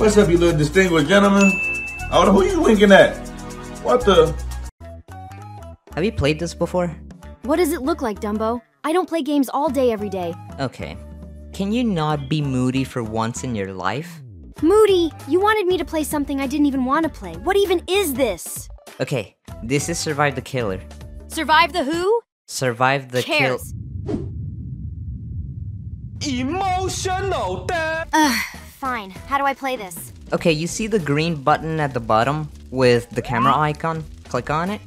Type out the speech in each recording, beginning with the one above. What's up, you little distinguished gentlemen? Oh, who you winking at? What the? Have you played this before? What does it look like, Dumbo? I don't play games all day every day. Okay. Can you not be moody for once in your life? Moody? You wanted me to play something I didn't even want to play. What even is this? Okay, this is Survive the Killer. Survive the who? Survive the Kill. Emotional death! Ugh, fine. How do I play this? Okay, you see the green button at the bottom with the camera icon? Click on it.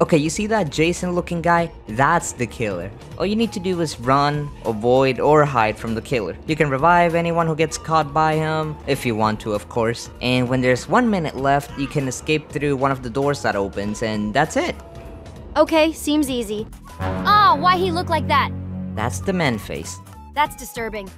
Okay, you see that Jason-looking guy? That's the killer. All you need to do is run, avoid, or hide from the killer. You can revive anyone who gets caught by him, if you want to, of course. And when there's 1 minute left, you can escape through one of the doors that opens, and that's it. Okay, seems easy. Oh, why he look like that? That's the man face. That's disturbing.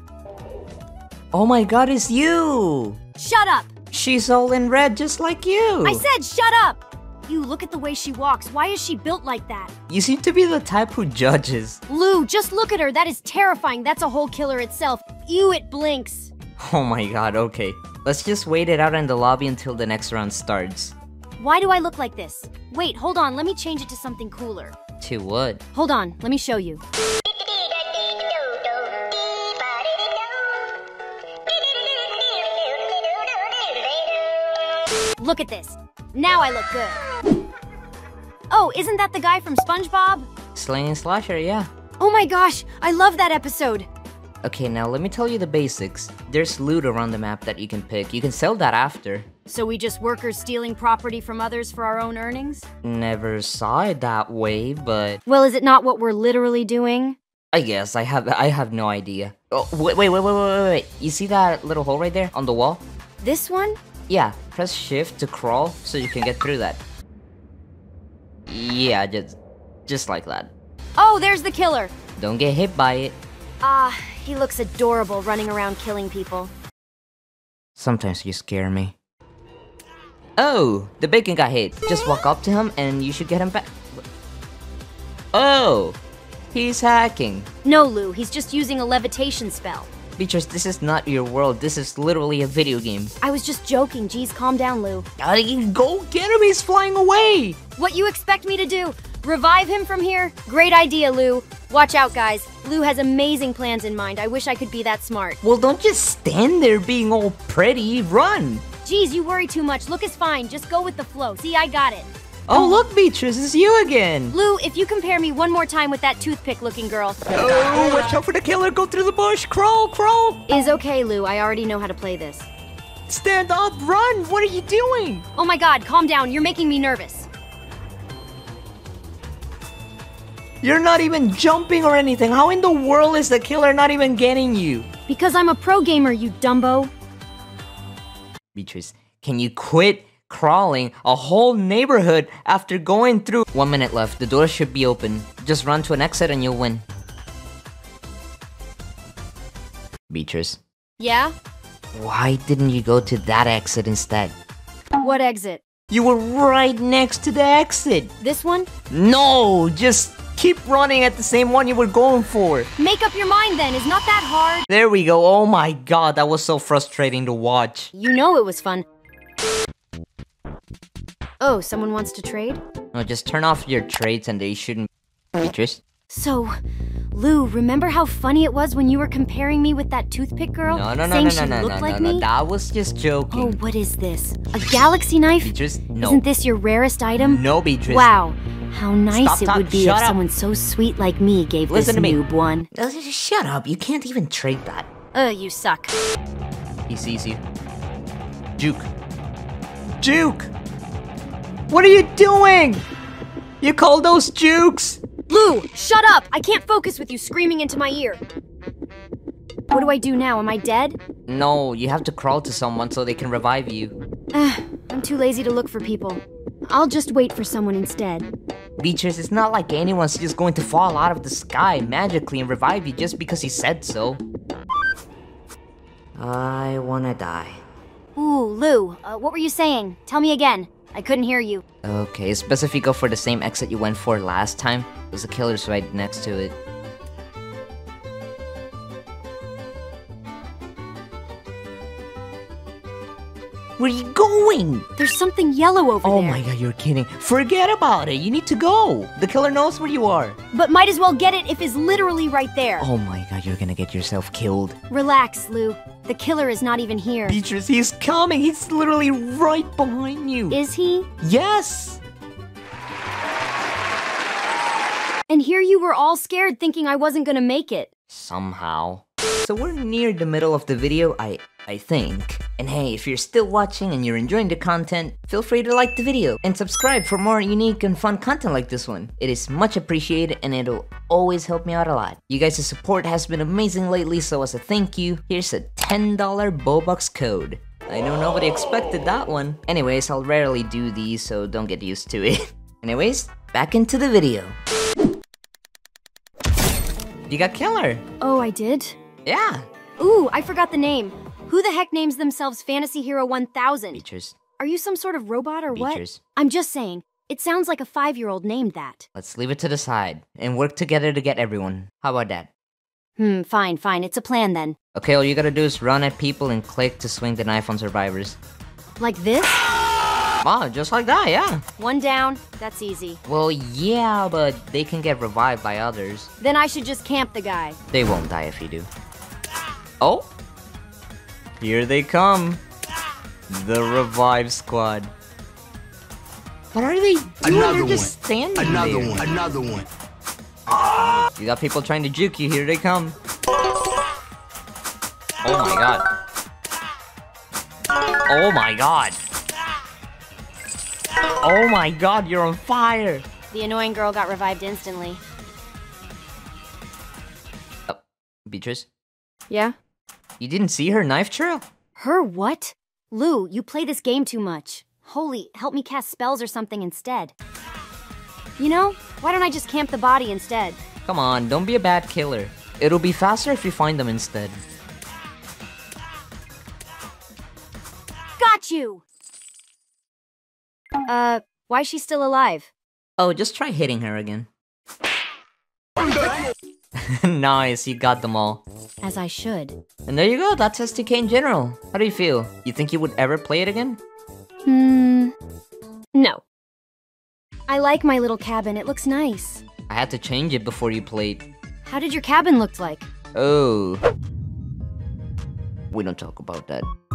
Oh my god, it's you! Shut up! She's all in red, just like you! I said shut up! You, look at the way she walks. Why is she built like that? You seem to be the type who judges. Lou, just look at her. That is terrifying. That's a whole killer itself. Ew, it blinks. Oh my god, okay. Let's just wait it out in the lobby until the next round starts. Why do I look like this? Wait, hold on. Let me change it to something cooler. To what? Hold on. Let me show you. Look at this. Now I look good. Oh, isn't that the guy from SpongeBob? Slaying Slasher, yeah. Oh my gosh, I love that episode. Okay, now let me tell you the basics. There's loot around the map that you can pick. You can sell that after. So we just workers stealing property from others for our own earnings? Never saw it that way, but... Well, is it not what we're literally doing? I guess, I have no idea. Oh, wait. You see that little hole right there on the wall? This one? Yeah, press shift to crawl so you can get through that. Yeah, just like that. Oh, there's the killer! Don't get hit by it. Ah, he looks adorable running around killing people. Sometimes you scare me. Oh, the bacon got hit. Just walk up to him and you should get him back. Oh, he's hacking. No, Lou, he's just using a levitation spell. Beatrice, this is not your world. This is literally a video game. I was just joking. Jeez, calm down, Lou. Go get him. He's flying away. What you expect me to do? Revive him from here? Great idea, Lou. Watch out, guys. Lou has amazing plans in mind. I wish I could be that smart. Well, don't just stand there being all pretty. Run. Jeez, you worry too much. Look is fine. Just go with the flow. See, I got it. Oh, look, Beatrice, it's you again! Lou, if you compare me one more time with that toothpick-looking girl... Oh, watch out for the killer! Go through the bush! Crawl, crawl! Is okay, Lou. I already know how to play this. Stand up! Run! What are you doing? Oh my god, calm down. You're making me nervous. You're not even jumping or anything. How in the world is the killer not even getting you? Because I'm a pro gamer, you Dumbo. Beatrice, can you quit crawling a whole neighborhood after going through? 1 minute left. The door should be open. Just run to an exit and you'll win. Beatrice? Yeah? Why didn't you go to that exit instead? What exit? You were right next to the exit. This one? No, just keep running at the same one you were going for. Make up your mind then, it's not that hard. There we go. Oh my god, that was so frustrating to watch. You know it was fun. Oh, someone wants to trade? No, just turn off your trades and they shouldn't... Beatrice? So, Lou, remember how funny it was when you were comparing me with that toothpick girl? No, that was just joking. Oh, what is this? A galaxy knife? Beatrice, no. Isn't this your rarest item? No, Beatrice. Wow, how nice it would be if someone so sweet like me gave this noob one. Shut up, you can't even trade that. You suck. He sees you. Juke. Juke! What are you doing? You call those jukes? Lou, shut up! I can't focus with you screaming into my ear. What do I do now? Am I dead? No, you have to crawl to someone so they can revive you. I'm too lazy to look for people. I'll just wait for someone instead. Beatrice, it's not like anyone's just going to fall out of the sky magically and revive you just because he said so. I wanna die. Ooh, Lou, what were you saying? Tell me again. I couldn't hear you. Okay, it's best if you go for the same exit you went for last time. There's a killer's right next to it. Where are you going? There's something yellow over there. Oh my god, you're kidding. Forget about it. You need to go. The killer knows where you are. But might as well get it if it's literally right there. Oh my god, you're gonna get yourself killed. Relax, Lou. The killer is not even here. Beatrice, he's coming. He's literally right behind you. Is he? Yes. And here you were all scared thinking I wasn't gonna make it. Somehow. So we're near the middle of the video, I think. And hey, if you're still watching and you're enjoying the content, feel free to like the video and subscribe for more unique and fun content like this one. It is much appreciated and it'll always help me out a lot. You guys' support has been amazing lately, so as a thank you, here's a $10 Bobux code. I know nobody expected that one. Anyways, I'll rarely do these, so don't get used to it. Anyways, back into the video. You got killer. Oh, I did? Yeah. Ooh, I forgot the name. Who the heck names themselves Fantasy Hero 1000? Beatrice. Are you some sort of robot or what? Beatrice. I'm just saying, it sounds like a 5-year-old named that. Let's leave it to the side and work together to get everyone. How about that? Fine, fine. It's a plan then. Okay, all you gotta do is run at people and click to swing the knife on survivors. Like this? Wow, just like that, yeah. One down, that's easy. Well, yeah, but they can get revived by others. Then I should just camp the guy. They won't die if you do. Oh! Here they come! The revive squad. What are they doing? Another They're just one. Standing Another there. One. Another one. You got people trying to juke you. Here they come. Oh my god. Oh my god. Oh my god, you're on fire! The annoying girl got revived instantly. Oh, Beatrice? Yeah? You didn't see her knife trail? Her what? Lou, you play this game too much. Holy, help me cast spells or something instead. You know, why don't I just camp the body instead? Come on, don't be a bad killer. It'll be faster if you find them instead. Got you! Why is she still alive? Oh, just try hitting her again. Nice, you got them all. As I should. And there you go, that's SDK in general. How do you feel? You think you would ever play it again? No. I like my little cabin, it looks nice. I had to change it before you played. How did your cabin look like? Oh. We don't talk about that.